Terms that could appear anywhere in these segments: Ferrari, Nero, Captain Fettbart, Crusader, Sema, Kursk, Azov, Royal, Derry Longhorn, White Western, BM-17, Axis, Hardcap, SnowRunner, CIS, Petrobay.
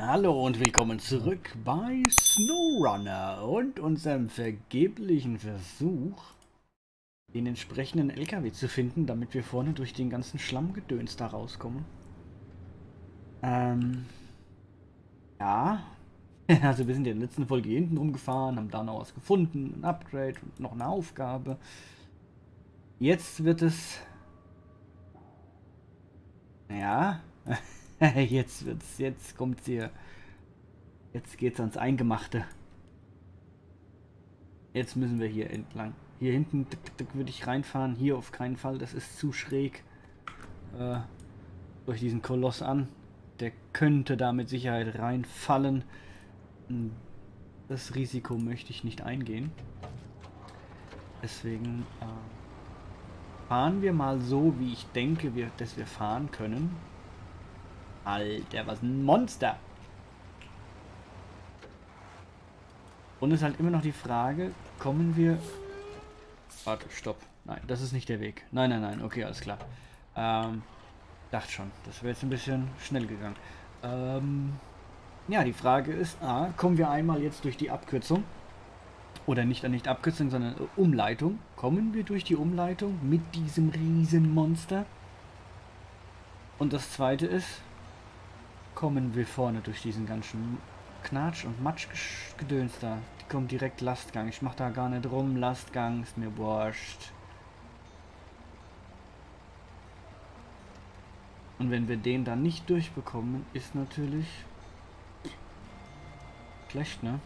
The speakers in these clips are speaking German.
Hallo und willkommen zurück bei SnowRunner und unserem vergeblichen Versuch, den entsprechenden LKW zu finden, damit wir vorne durch den ganzen Schlammgedöns da rauskommen. Ja, also wir sind in der letzten Folge hinten rumgefahren, haben da noch was gefunden, ein Upgrade und noch eine Aufgabe. Jetzt wird es... Ja... Jetzt kommt's hier. Jetzt geht's ans Eingemachte. Jetzt müssen wir hier entlang. Hier hinten würde ich reinfahren. Hier auf keinen Fall. Das ist zu schräg. Durch diesen Koloss an. Der könnte da mit Sicherheit reinfallen. Das Risiko möchte ich nicht eingehen. Deswegen fahren wir mal so, wie ich denke, dass wir fahren können. Alter, was ein Monster! Und es ist halt immer noch die Frage, kommen wir... Warte, stopp. Nein, das ist nicht der Weg. Nein, nein, nein, okay, alles klar. Dachte schon, das wäre jetzt ein bisschen schnell gegangen. Ja, die Frage ist, kommen wir einmal jetzt durch die Abkürzung? Oder nicht Abkürzung, sondern Umleitung. Kommen wir durch die Umleitung mit diesem Riesenmonster? Und das zweite ist... Kommen wir vorne durch diesen ganzen Knatsch- und Matschgedöns da. Die kommt direkt Lastgang. Ich mach da gar nicht rum. Lastgang ist mir wurscht. Und wenn wir den dann nicht durchbekommen, ist natürlich schlecht, ne?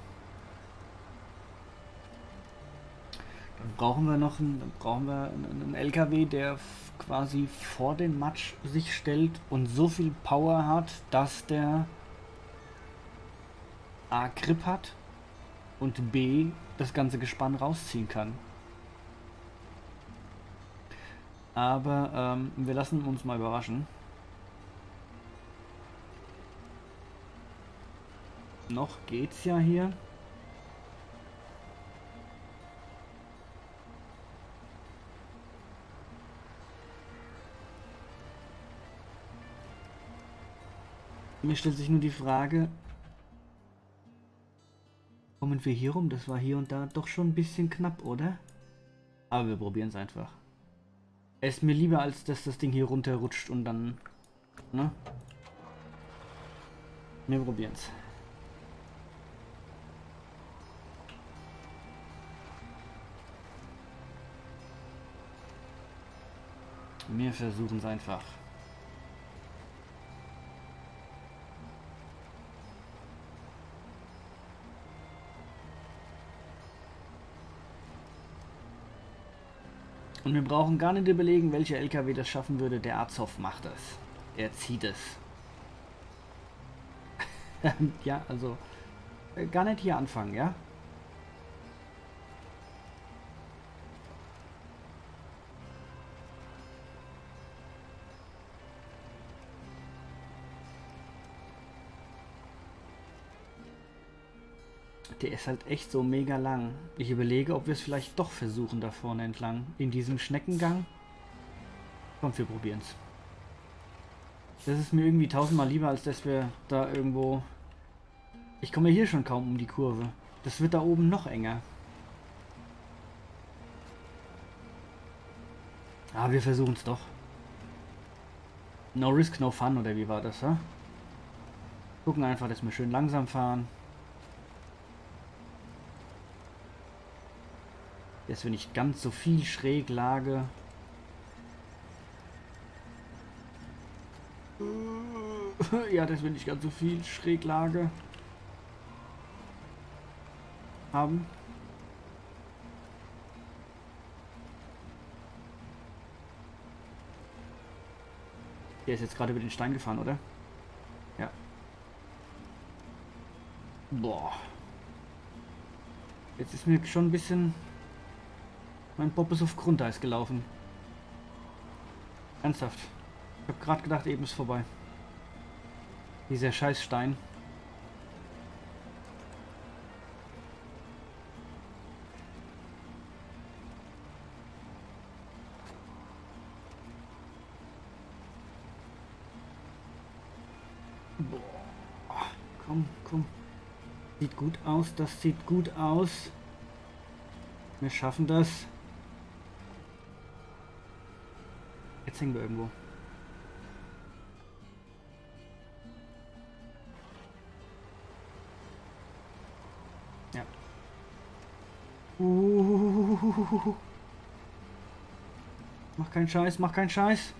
Dann brauchen wir noch einen LKW, der quasi vor den Matsch sich stellt und so viel Power hat, dass der A. Grip hat und B. das ganze Gespann rausziehen kann. Aber wir lassen uns mal überraschen. Noch geht's ja hier. Mir stellt sich nur die Frage, kommen wir hier rum? Das war hier und da doch schon ein bisschen knapp, oder? Aber wir probieren es einfach. Es ist mir lieber, als dass das Ding hier runterrutscht und dann... Ne? Wir probieren es. Wir versuchen es einfach. Und wir brauchen gar nicht überlegen, welcher LKW das schaffen würde. Der Azov macht das. Er zieht es. Ja, also gar nicht hier anfangen, ja? Der ist halt echt so mega lang. Ich überlege, ob wir es vielleicht doch versuchen, da vorne entlang. In diesem Schneckengang. Komm, wir probieren es. Das ist mir irgendwie tausendmal lieber, als dass wir da irgendwo... Ich komme hier schon kaum um die Kurve. Das wird da oben noch enger. Aber wir versuchen es doch. No risk, no fun, oder wie war das, hä? Gucken einfach, dass wir schön langsam fahren. Dass wir nicht ganz so viel schräg lage. Ja, dass wir nicht ganz so viel Schräglage haben. Der ist jetzt gerade über den Stein gefahren, oder? Ja. Boah. Jetzt ist mir schon ein bisschen... Mein Bob ist auf Grundeis gelaufen. Ernsthaft. Ich habe gerade gedacht, eben ist vorbei. Dieser Scheißstein. Boah. Komm, komm. Sieht gut aus, das sieht gut aus. Wir schaffen das. Jetzt hängen wir irgendwo. Ja. Mach keinen Scheiß, mach keinen Scheiß.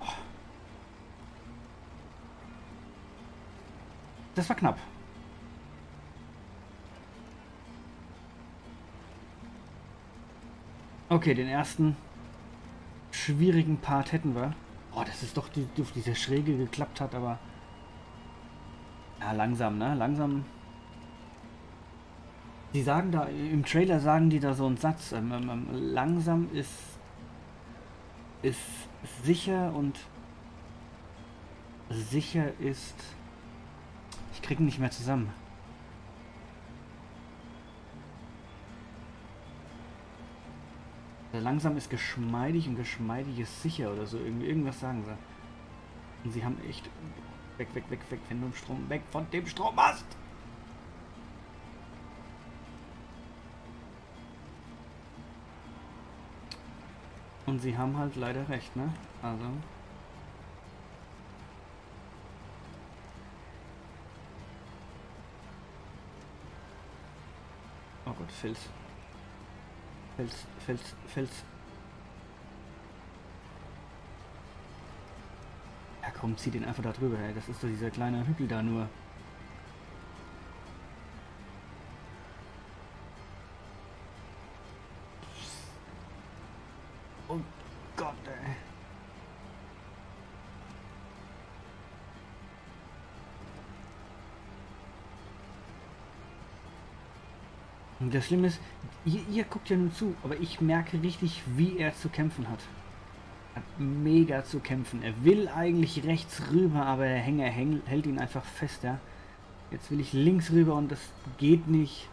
Oh. Das war knapp. Okay, den ersten schwierigen Part hätten wir. Oh, das ist doch die auf dieser Schräge geklappt hat, aber... Ja, langsam, ne? Langsam... Die sagen da, im Trailer sagen die da so einen Satz, langsam ist sicher und sicher ist... Ich krieg ihn nicht mehr zusammen. Langsam ist geschmeidig und geschmeidig ist sicher oder so. Irgendwas sagen sie. Und sie haben echt... Weg, weg, weg, weg von dem Strom. Weg von dem Strommast! Und sie haben halt leider recht, ne? Also... Oh Gott, Filz. Fels, Fels, Fels. Ja komm, zieh den einfach da drüber, ey. Das ist doch dieser kleine Hügel da nur. Oh Gott, ey. Und das Schlimme ist, ihr guckt ja nur zu, aber ich merke richtig, wie er zu kämpfen hat. Er hat mega zu kämpfen. Er will eigentlich rechts rüber, aber der Hänger hält ihn einfach fest, ja. Jetzt will ich links rüber und das geht nicht.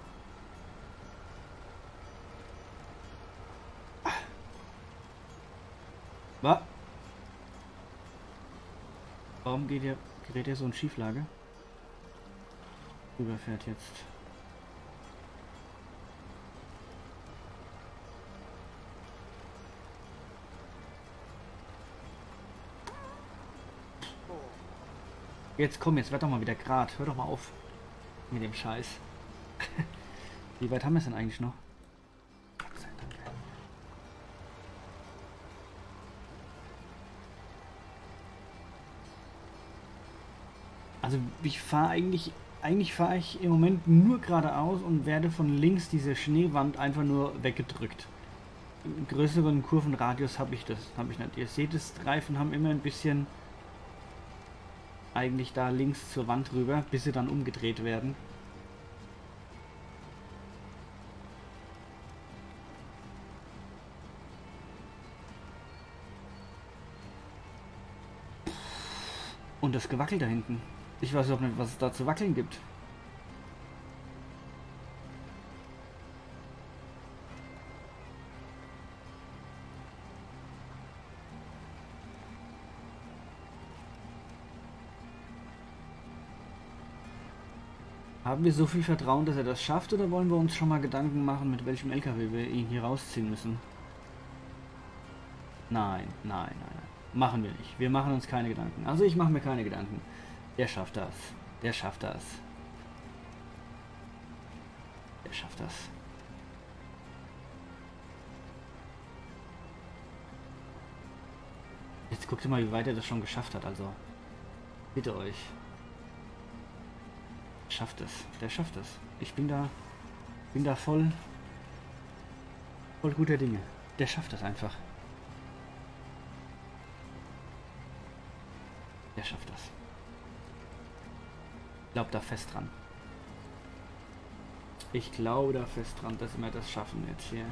Was? Warum gerät er so in Schieflage? Rüberfährt jetzt. Jetzt komm, jetzt werd doch mal wieder grad. Hör doch mal auf mit dem Scheiß. Wie weit haben wir es denn eigentlich noch? Gott sei Dank. Also ich fahre eigentlich fahre ich im Moment nur geradeaus und werde von links diese Schneewand einfach nur weggedrückt. Im größeren Kurvenradius habe ich nicht. Ihr seht, das Reifen haben immer ein bisschen... eigentlich da links zur Wand rüber, bis sie dann umgedreht werden. Und das Gewackel da hinten. Ich weiß auch nicht, was es da zu wackeln gibt. Haben wir so viel Vertrauen, dass er das schafft, oder wollen wir uns schon mal Gedanken machen, mit welchem LKW wir ihn hier rausziehen müssen? Nein, nein, nein, nein. Machen wir nicht. Wir machen uns keine Gedanken. Also ich mache mir keine Gedanken. Der schafft das. Der schafft das. Der schafft das. Jetzt guckt mal, wie weit er das schon geschafft hat, also. Bitte euch. Schafft es, der schafft es. Ich bin da voll guter Dinge. Der schafft das einfach. Der schafft das. Ich glaube da fest dran. Ich glaube da fest dran, dass wir das schaffen jetzt hier.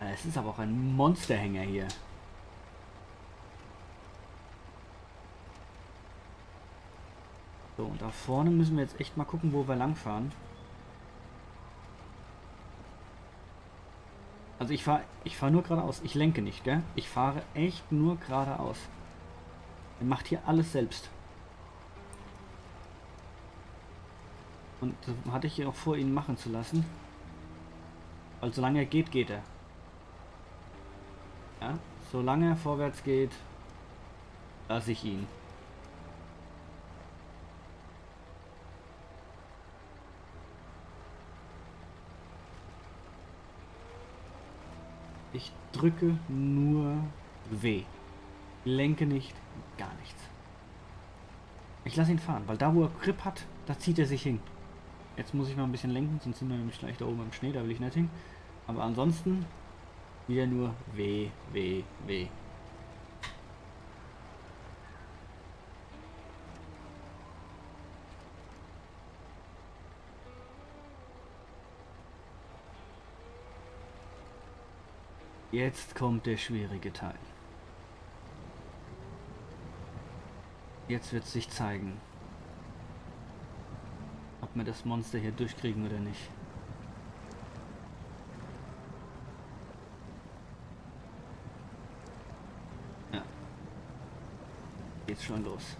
Es ist aber auch ein Monsterhänger hier. So, und da vorne müssen wir jetzt echt mal gucken, wo wir langfahren. Also ich fahr nur geradeaus. Ich lenke nicht, gell? Ich fahre echt nur geradeaus. Er macht hier alles selbst. Und das hatte ich hier auch vor, ihn machen zu lassen. Weil solange er geht, geht er. Ja? Solange er vorwärts geht, lasse ich ihn. Ich drücke nur W. Lenke nicht, gar nichts. Ich lasse ihn fahren, weil da wo er Grip hat, da zieht er sich hin. Jetzt muss ich mal ein bisschen lenken, sonst sind wir nämlich gleich da oben im Schnee, da will ich nicht hin. Aber ansonsten wieder nur W, W, W. Jetzt kommt der schwierige Teil. Jetzt wird sich zeigen, ob wir das Monster hier durchkriegen oder nicht. Ja. Geht's schon los.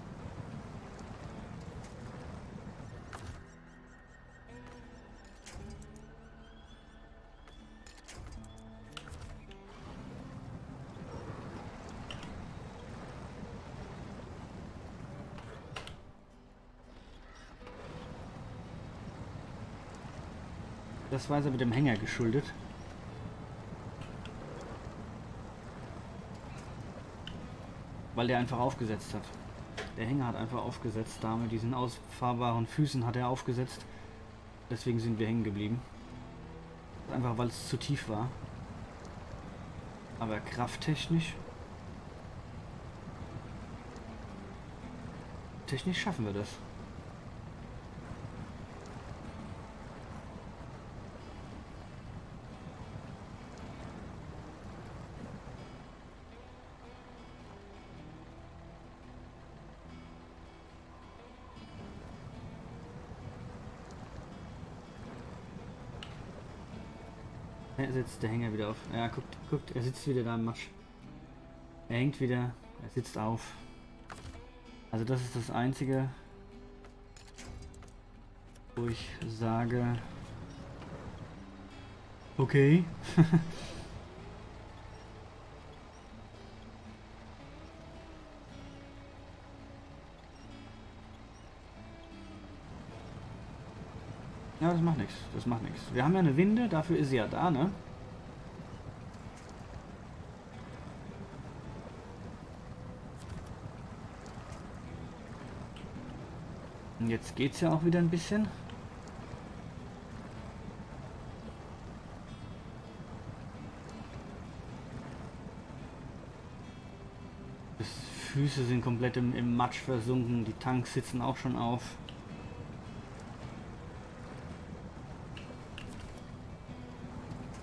Das war also mit dem Hänger geschuldet. Weil der einfach aufgesetzt hat. Der Hänger hat einfach aufgesetzt. Da mit diesen ausfahrbaren Füßen hat er aufgesetzt. Deswegen sind wir hängen geblieben. Einfach weil es zu tief war. Aber krafttechnisch... technisch schaffen wir das. Er sitzt, der Hänger wieder auf. Ja, guckt, er sitzt wieder da im Matsch. Er hängt wieder, er sitzt auf. Also das ist das Einzige, wo ich sage, okay. Ja, das macht nichts. Das macht nichts. Wir haben ja eine Winde, dafür ist sie ja da, ne? Und jetzt geht's ja auch wieder ein bisschen. Die Füße sind komplett im Matsch versunken, die Tanks sitzen auch schon auf.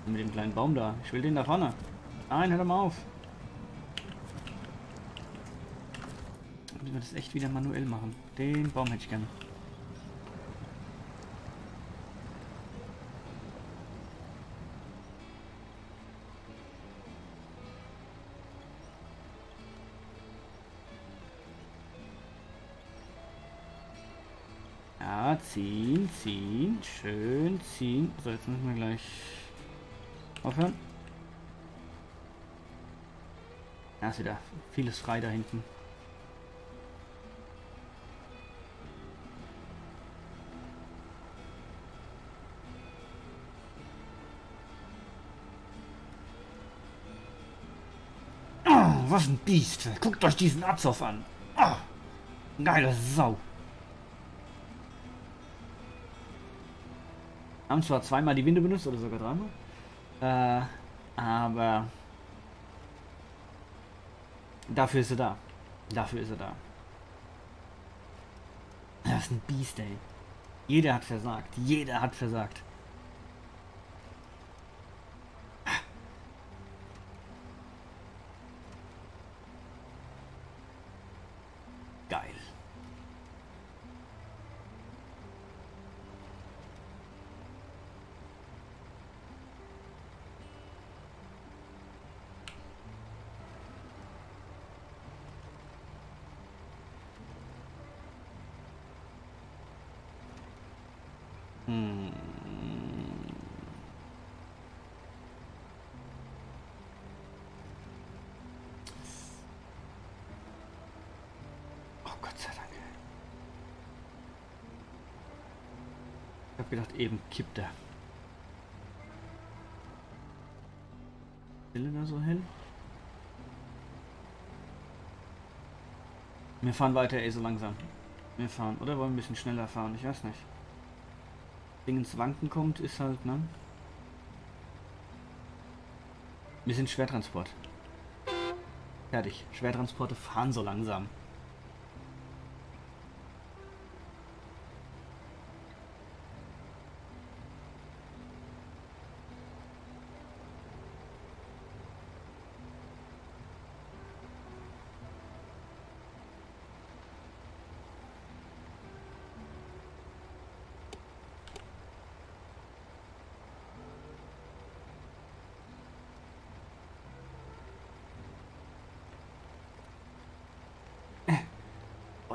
Mit dem kleinen Baum da. Ich will den da vorne. Nein, hör doch mal auf. Müssen wir das echt wieder manuell machen. Den Baum hätte ich gerne. Ja, ziehen, ziehen. Schön ziehen. So, jetzt müssen wir gleich... aufhören. Da ist wieder vieles frei da hinten. Oh, was ein Biest! Guckt euch diesen Azov an! Oh, geile Sau! Haben zwar zweimal die Winde benutzt oder sogar dreimal. Aber dafür ist er da. Dafür ist er da. Das ist ein Biest, ey. Jeder hat versagt. Jeder hat versagt. Geil. Hab gedacht, eben kippt er. Will er da so hin? Wir fahren weiter, ey, so langsam. Wir fahren, oder wollen wir ein bisschen schneller fahren? Ich weiß nicht. Ding ins Wanken kommt, ist halt, ne? Wir sind Schwertransport. Fertig. Schwertransporte fahren so langsam.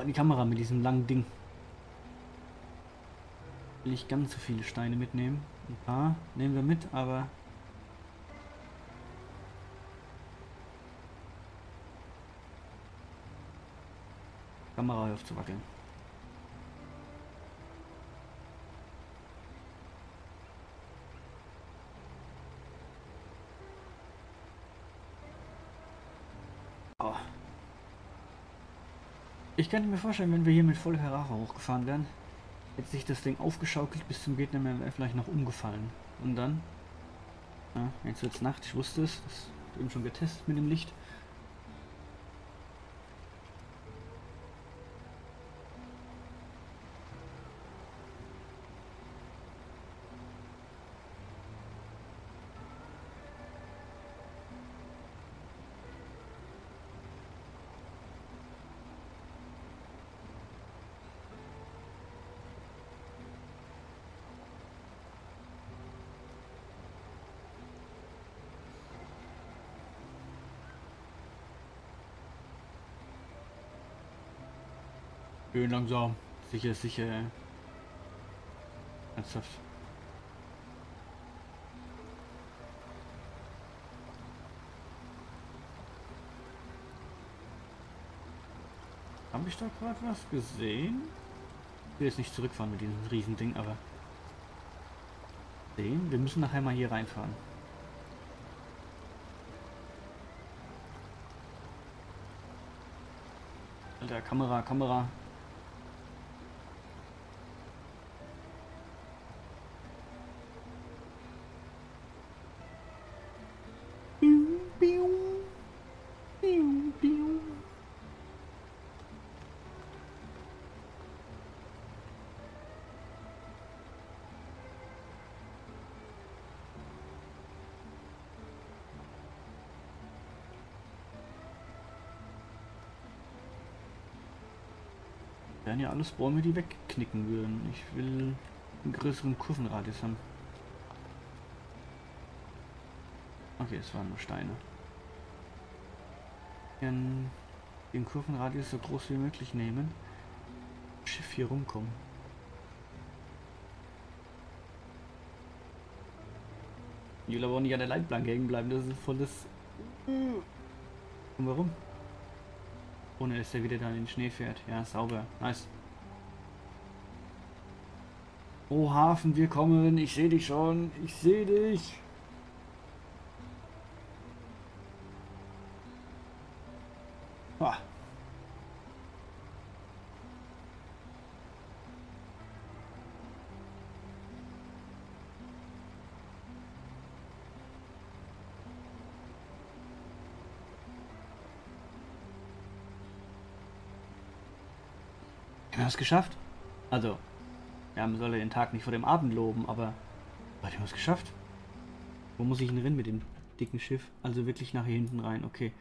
Die Kamera mit diesem langen Ding. Will ich ganz so viele Steine mitnehmen. Ein paar nehmen wir mit, aber Kamera hört auf zu wackeln. Ich könnte mir vorstellen, wenn wir hier mit voller Ferrari hochgefahren wären, hätte sich das Ding aufgeschaukelt bis zum Gegner, wäre vielleicht noch umgefallen. Und dann, ja, jetzt wird es Nacht, ich wusste es, das habe ich eben schon getestet mit dem Licht. Schön langsam. Sicher, sicher. Ernsthaft. Habe ich da gerade was gesehen? Ich will jetzt nicht zurückfahren mit diesem riesen Ding, aber sehen. Wir müssen nachher mal hier reinfahren. Alter, Kamera, Kamera. Wären ja alles Bäume, die wegknicken würden. Ich will einen größeren Kurvenradius haben. Okay, es waren nur Steine. Dann den Kurvenradius so groß wie möglich nehmen. Schiff hier rumkommen. Die will aber nicht an der Leitplanke hängen bleiben, das ist volles. Und warum? Ohne dass er wieder da in den Schnee fährt. Ja, sauber. Nice. Oh, Hafen, wir kommen. Ich sehe dich schon. Ich sehe dich. Ah. Wir haben es geschafft. Also, ja, man soll den Tag nicht vor dem Abend loben, aber wir haben es geschafft. Wo muss ich denn rein mit dem dicken Schiff? Also wirklich nach hier hinten rein, okay.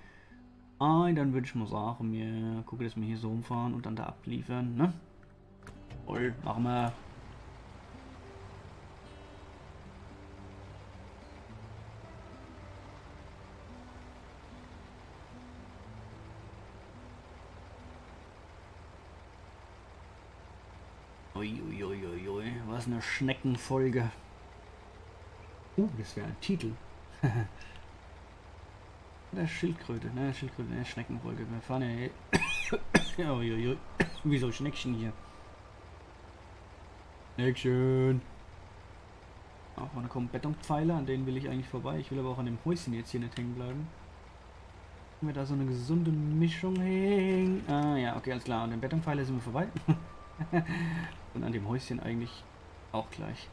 Ah, dann würde ich mal sagen, mir gucke, dass wir hier so rumfahren und dann da abliefern, ne? Voll, machen wir. Uiuiuiui, was eine Schneckenfolge. Das wäre ein Titel. Der Schildkröte, ne? Schildkröte, ne? Schneckenfolge. Wir fahren ja. Uiuiui. Wieso Schneckchen hier? Schneckchen. Auch da kommen Betonpfeiler, an denen will ich eigentlich vorbei. Ich will aber auch an dem Häuschen jetzt hier nicht hängen bleiben. Haben wir da so eine gesunde Mischung hängen? Ah ja, okay, alles klar. An dem Betonpfeiler sind wir vorbei. Und an dem Häuschen eigentlich auch gleich.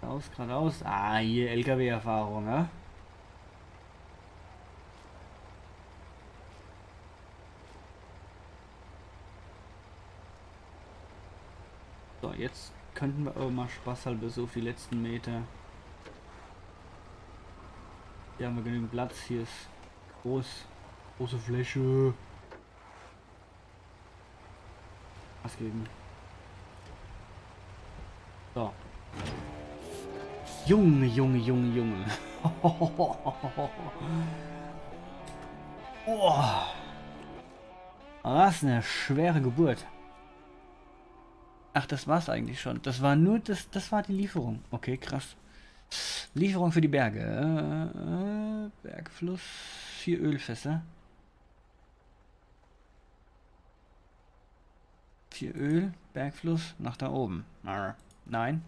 Geradeaus. Ah, hier LKW-Erfahrung, ja? So, jetzt könnten wir aber mal spaßhalber so die letzten Meter. Hier haben wir genügend Platz, hier ist große Fläche. Was geben? So. Junge. Oh. Was eine schwere Geburt. Ach, das war's eigentlich schon. Das war nur das war die Lieferung. Okay, krass. Lieferung für die Berge. Bergfluss, 4 Ölfässer. 4 Öl, Bergfluss, nach da oben. Nein.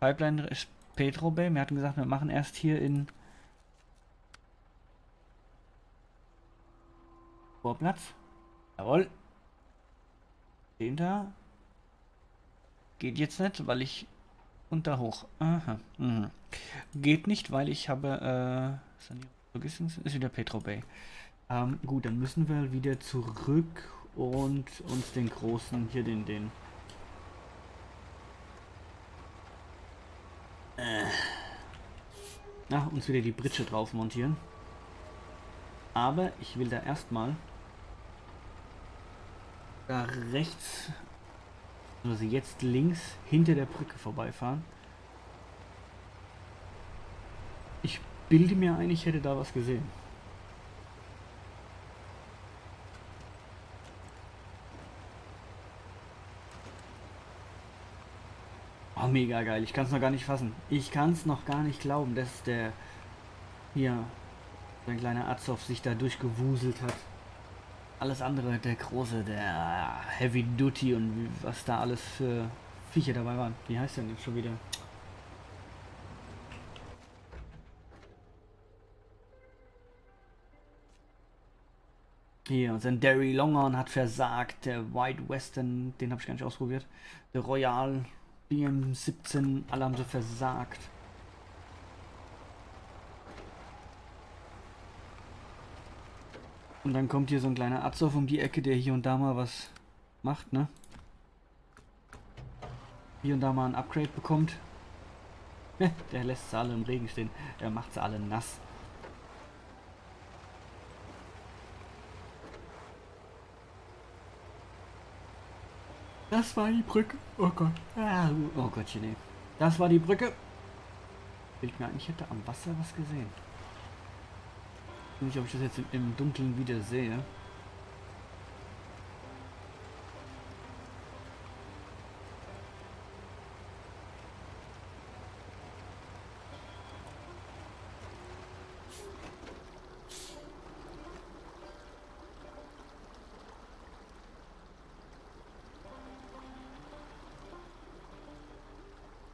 Pipeline ist Petrobay. Wir hatten gesagt, wir machen erst hier in Vorplatz. Jawohl. Den da. Geht jetzt nicht, weil ich unter hoch. Aha. Mhm. Geht nicht, weil ich habe Sanierung. Ist wieder Petrobay. Gut, dann müssen wir wieder zurück und uns den großen hier den. Na, uns wieder die Britsche drauf montieren. Aber ich will da erstmal da rechts. Also jetzt links hinter der Brücke vorbeifahren. Ich bilde mir ein, ich hätte da was gesehen. Oh, mega geil. Ich kann es noch gar nicht fassen. Ich kann es noch gar nicht glauben, dass der hier, sein kleiner Azov, sich da durchgewuselt hat. Alles andere, der große, der Heavy Duty und was da alles für Viecher dabei waren. Wie heißt der denn jetzt schon wieder? Hier, unser Derry Longhorn hat versagt. Der White Western, den habe ich gar nicht ausprobiert. Der Royal, BM-17, alle haben so versagt. Und dann kommt hier so ein kleiner Azov um die Ecke, der hier und da mal was macht, ne? Hier und da mal ein Upgrade bekommt. Der lässt sie alle im Regen stehen. Er macht sie alle nass. Das war die Brücke. Oh Gott. Oh Gottchen, nee. Das war die Brücke. Ich mir eigentlich hätte am Wasser was gesehen. Ich weiß nicht, ob ich das jetzt im Dunkeln wieder sehe.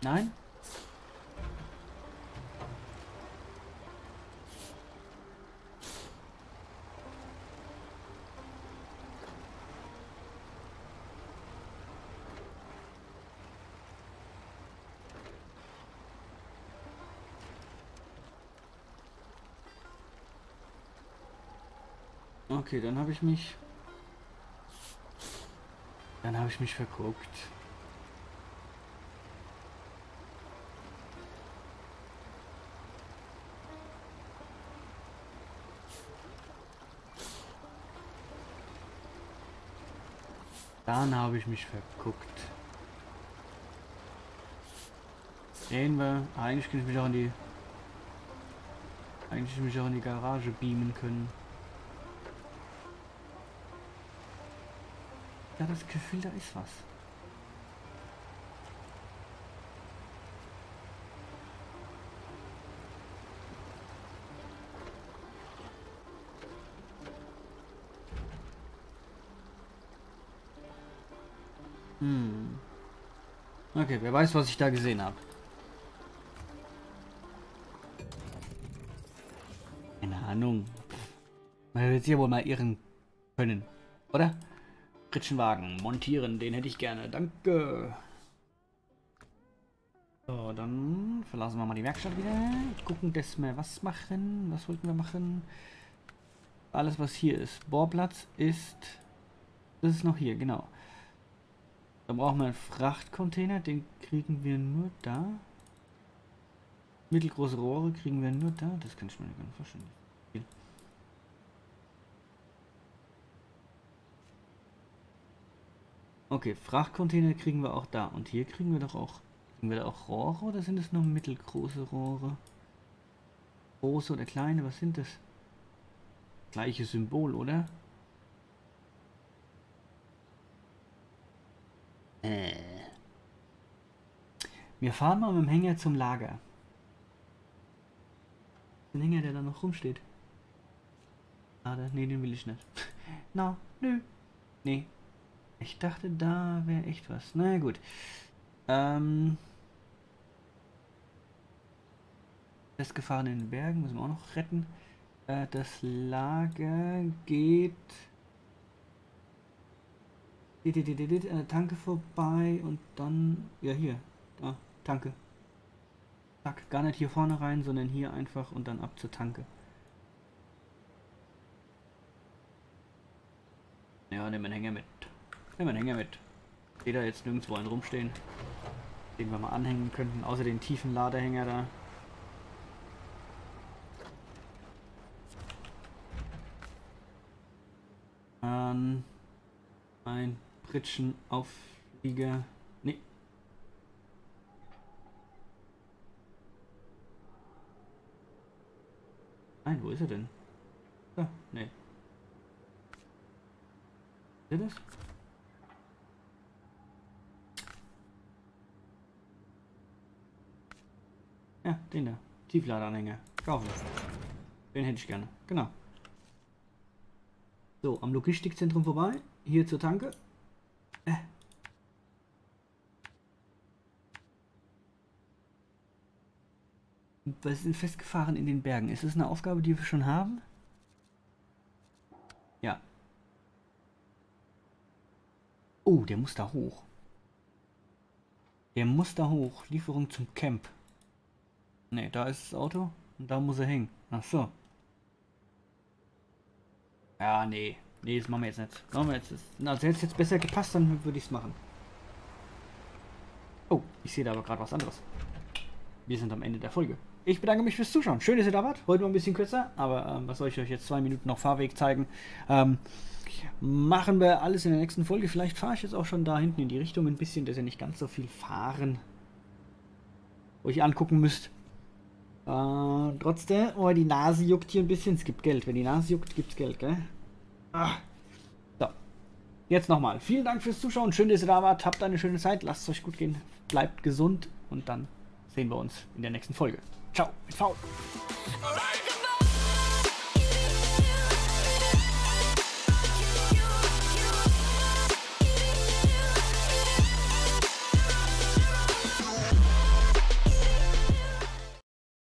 Nein? Okay, dann habe ich mich... verguckt. Sehen wir. Eigentlich könnte ich mich auch in die... Garage beamen können. Ja, das Gefühl, da ist was. Okay, wer weiß, was ich da gesehen habe. Keine Ahnung. Man wird hier wohl mal irren können, oder? Pritschenwagen montieren, den hätte ich gerne. Danke. So, dann verlassen wir mal die Werkstatt wieder. Gucken, dass wir was machen. Was wollten wir machen? Alles, was hier ist. Bohrplatz ist... Das ist noch hier, genau. Da brauchen wir einen Frachtcontainer. Den kriegen wir nur da. Mittelgroße Rohre kriegen wir nur da. Das kann ich mir gar nicht vorstellen. Okay, Frachtcontainer kriegen wir auch da. Und hier kriegen wir doch auch... Kriegen wir da auch Rohre oder sind es nur mittelgroße Rohre? Große oder kleine, was sind das? Gleiches Symbol, oder? Wir fahren mal mit dem Hänger zum Lager. Den Hänger, der da noch rumsteht. Schade, nee, den will ich nicht. Na, nö. Nee. Ich dachte, da wäre echt was. Na gut. Festgefahren in den Bergen, müssen wir auch noch retten. Das Lager geht... an der Tanke vorbei und dann... Ja, hier. Da, Tanke. Zack, gar nicht hier vorne rein, sondern hier einfach und dann ab zur Tanke. Ja, nehmen wir einen Hänger mit. Nehmen wir einen Hänger mit. Steht da jetzt nirgendwo einen rumstehen, den wir mal anhängen könnten, außer den tiefen Ladehänger da. Ein Pritschenauflieger. Nee. Nein, wo ist er denn? Da, ah, nee. Seht ihr das? Ja, den da. Tiefladeranhänger. Kaufen. Den hätte ich gerne. Genau. So, am Logistikzentrum vorbei. Hier zur Tanke. Wir sind festgefahren in den Bergen. Ist das eine Aufgabe, die wir schon haben? Ja. Oh, der muss da hoch. Der muss da hoch. Lieferung zum Camp. Ne, da ist das Auto und da muss er hängen. Ach so. Ja, nee. Nee, das machen wir jetzt nicht. Das machen wir jetzt. Also hätte es jetzt besser gepasst, dann würde ich es machen. Oh, ich sehe da aber gerade was anderes. Wir sind am Ende der Folge. Ich bedanke mich fürs Zuschauen. Schön, dass ihr da wart. Heute mal ein bisschen kürzer, aber was soll ich euch jetzt 2 Minuten noch Fahrweg zeigen? Machen wir alles in der nächsten Folge. Vielleicht fahre ich jetzt auch schon da hinten in die Richtung ein bisschen, dass ihr nicht ganz so viel fahren euch angucken müsst. Trotzdem, oh, die Nase juckt hier ein bisschen. Es gibt Geld. Wenn die Nase juckt, gibt's Geld, gell? Ach. So. Jetzt nochmal. Vielen Dank fürs Zuschauen. Schön, dass ihr da wart. Habt eine schöne Zeit. Lasst es euch gut gehen. Bleibt gesund. Und dann sehen wir uns in der nächsten Folge. Ciao mit V.